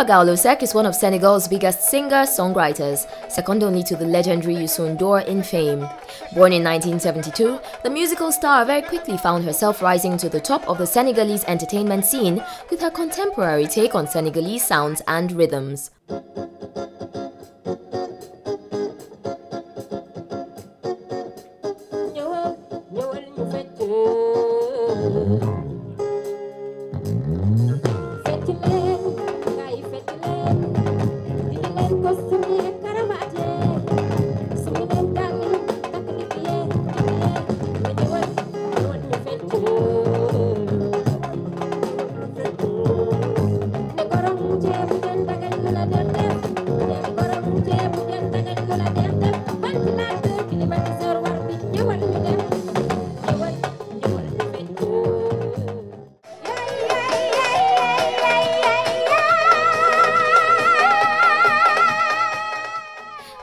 Papa Gaolleu Seck is one of Senegal's biggest singer-songwriters, second only to the legendary Youssou N'Dour in fame. Born in 1972, the musical star very quickly found herself rising to the top of the Senegalese entertainment scene with her contemporary take on Senegalese sounds and rhythms.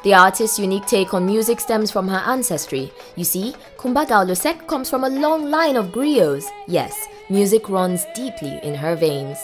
The artist's unique take on music stems from her ancestry. You see, Coumba Gawlo Seck comes from a long line of griots. Yes, music runs deeply in her veins.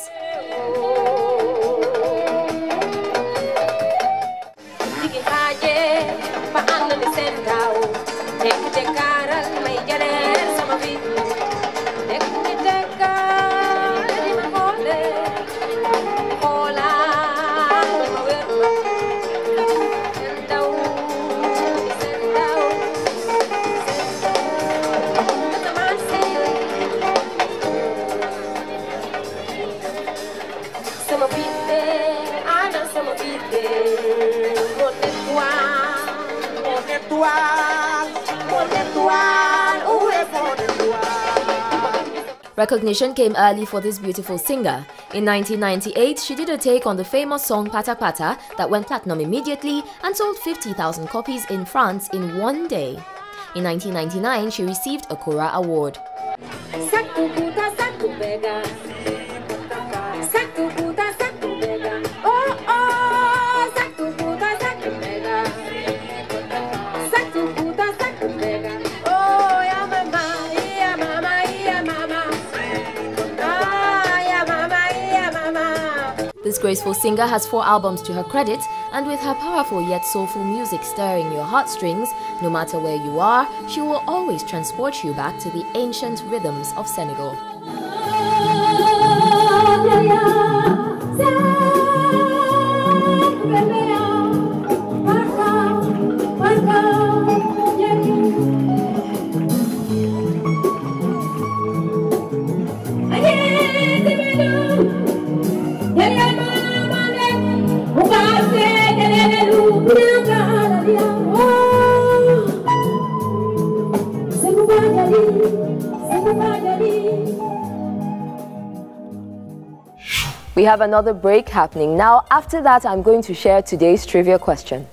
Recognition came early for this beautiful singer. In 1998, she did a take on the famous song Pata Pata that went platinum immediately and sold 50,000 copies in France in one day. In 1999, she received a Kora Award. This graceful singer has 4 albums to her credit, and with her powerful yet soulful music stirring your heartstrings, no matter where you are, she will always transport you back to the ancient rhythms of Senegal. We have another break happening now. After that, I'm going to share today's trivia question.